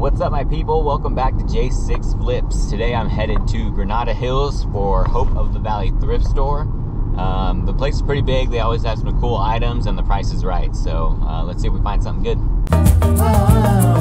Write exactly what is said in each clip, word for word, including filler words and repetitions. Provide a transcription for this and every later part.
What's up, my people? Welcome back to J six Flips. Today I'm headed to Granada Hills for Hope of the Valley thrift store. Um, the place is pretty big. They always have some cool items and the price is right. So uh, let's see if we find something good. Oh.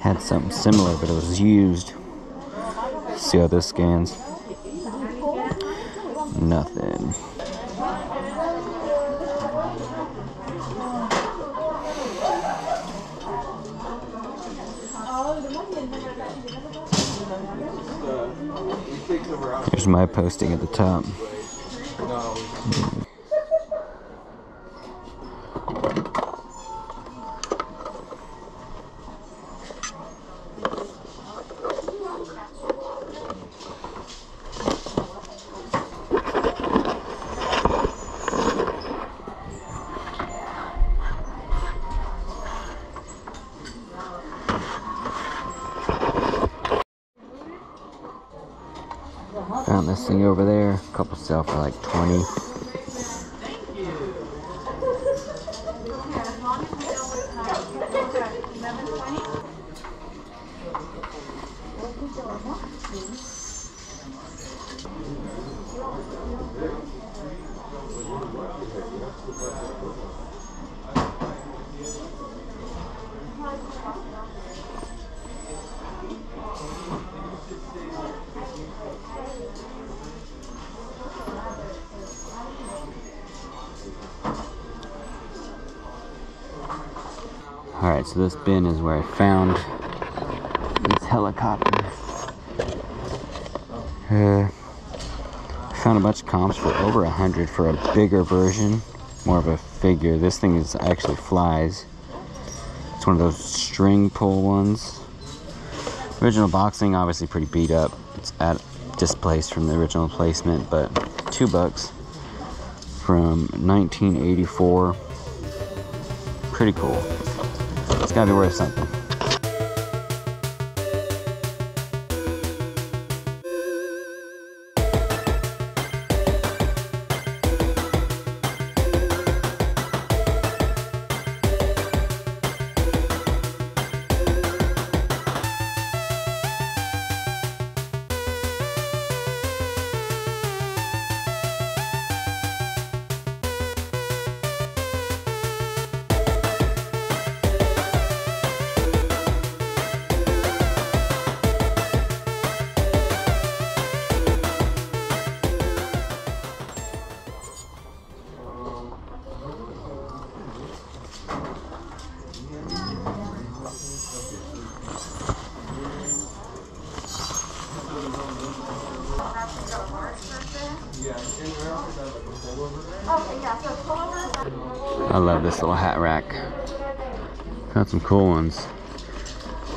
Had something similar, but it was used. Let's see how this scans. Nothing. Here's my posting at the top. Found this thing over there. A couple sell for like twenty. Thank you. Alright, so this bin is where I found this helicopter. Uh, I found a bunch of comps for over a hundred for a bigger version, more of a figure. This thing is actually flies. It's one of those string pull ones. Original boxing, obviously pretty beat up. It's at displaced from the original placement, but two bucks from nineteen eighty-four. Pretty cool. It's gotta be worth something. I love this little hat rack. Got some cool ones.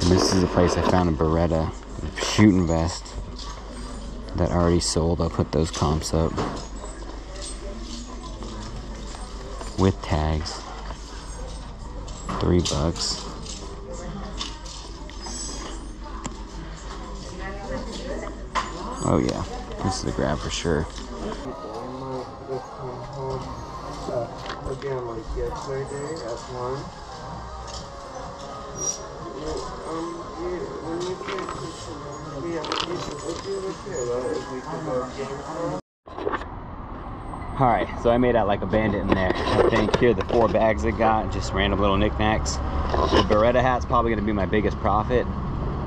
And this is a place I found a Beretta shooting vest that already sold. I'll put those comps up with tags. Three bucks. Oh yeah, this is a grab for sure. Again, like yesterday at one. Alright, so I made out like a bandit in there. I think here are the four bags I got, just random little knickknacks. The Beretta hat's probably going to be my biggest profit,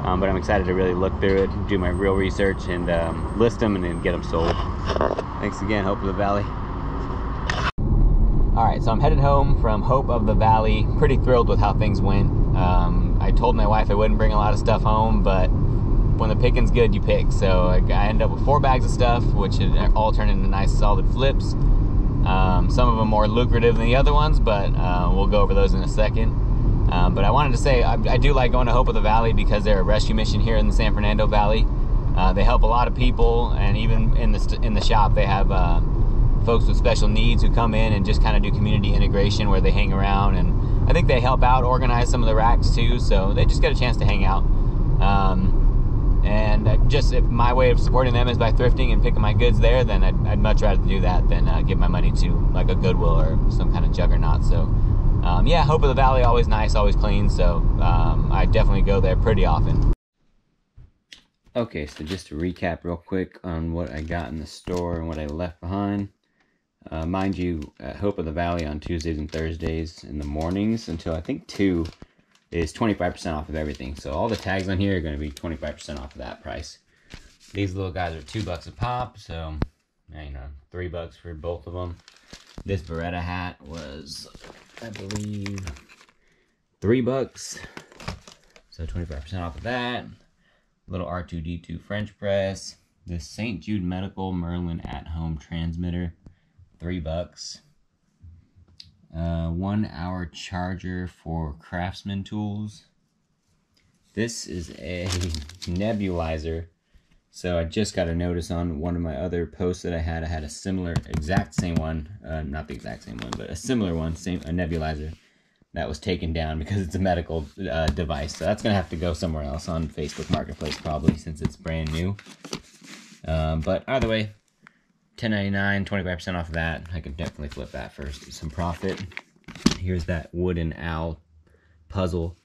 um, but I'm excited to really look through it, do my real research, and um, list them and then get them sold. Thanks again, Hope of the Valley. Alright, so I'm headed home from Hope of the Valley. Pretty thrilled with how things went. Um, I told my wife I wouldn't bring a lot of stuff home, but when the picking's good, you pick. So I, I ended up with four bags of stuff, which all turned into nice solid flips. Um, some of them more lucrative than the other ones, but uh, we'll go over those in a second. Um, but I wanted to say I, I do like going to Hope of the Valley because they're a rescue mission here in the San Fernando Valley. Uh, they help a lot of people, and even in the, in the shop they have uh, folks with special needs who come in and just kind of do community integration where they hang around, and I think they help out organize some of the racks too, so they just get a chance to hang out. Um, and just if my way of supporting them is by thrifting and picking my goods there, then I'd, I'd much rather do that than uh, give my money to like a Goodwill or some kind of juggernaut. So um, yeah, Hope of the Valley, always nice, always clean, so um, I definitely go there pretty often. Okay, so just to recap real quick on what I got in the store and what I left behind. Uh, mind you, at Hope of the Valley on Tuesdays and Thursdays in the mornings until I think two is twenty-five percent off of everything. So all the tags on here are going to be twenty-five percent off of that price. These little guys are two bucks a pop, so you know, three bucks for both of them. This Beretta hat was, I believe, three bucks. So twenty-five percent off of that. Little R two D two French press. This Saint Jude Medical Merlin at-home transmitter. Three bucks. Uh, one hour charger for Craftsman tools. This is a nebulizer. So I just got a notice on one of my other posts that I had. I had a similar, exact same one. Uh, not the exact same one, but a similar one, same a nebulizer that was taken down because it's a medical uh, device. So that's gonna have to go somewhere else on Facebook Marketplace probably since it's brand new. Um, but either way. ten ninety-nine, twenty-five percent off of that. I could definitely flip that for some profit. Here's that wooden owl puzzle.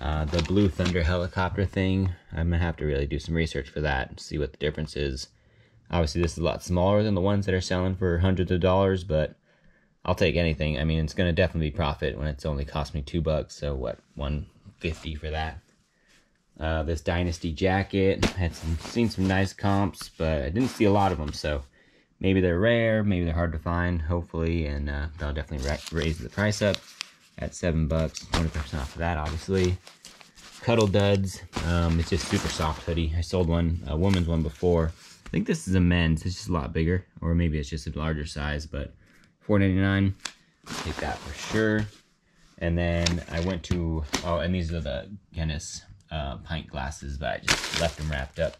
Uh, the Blue Thunder helicopter thing. I'm gonna have to really do some research for that and see what the difference is. Obviously this is a lot smaller than the ones that are selling for hundreds of dollars, but I'll take anything. I mean, it's gonna definitely be profit when it's only cost me two bucks, so what, one fifty for that. Uh, this Dynasty jacket. I had some, seen some nice comps, but I didn't see a lot of them, so maybe they're rare, maybe they're hard to find, hopefully, and uh, they'll definitely raise the price up at seven bucks, twenty percent off of that, obviously. Cuddle Duds, um, it's just super soft hoodie. I sold one, a woman's one before. I think this is a men's, it's just a lot bigger, or maybe it's just a larger size, but four ninety-nine, take that for sure. And then I went to, oh, and these are the Guinness uh, pint glasses, but I just left them wrapped up.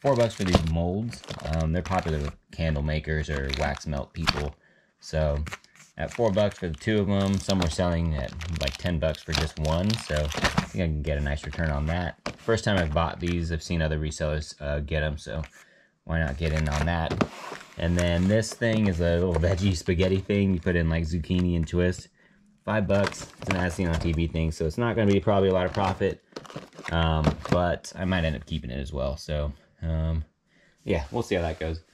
Four bucks for these molds. Um, they're popular with candle makers or wax melt people. So at four bucks for the two of them, some were selling at like ten bucks for just one. So I think I can get a nice return on that. First time I've bought these, I've seen other resellers uh, get them. So why not get in on that? And then this thing is a little veggie spaghetti thing. You put in like zucchini and twist. Five bucks. It's an as seen on T V thing. So it's not going to be probably a lot of profit. Um, but I might end up keeping it as well. So, um, yeah, we'll see how that goes.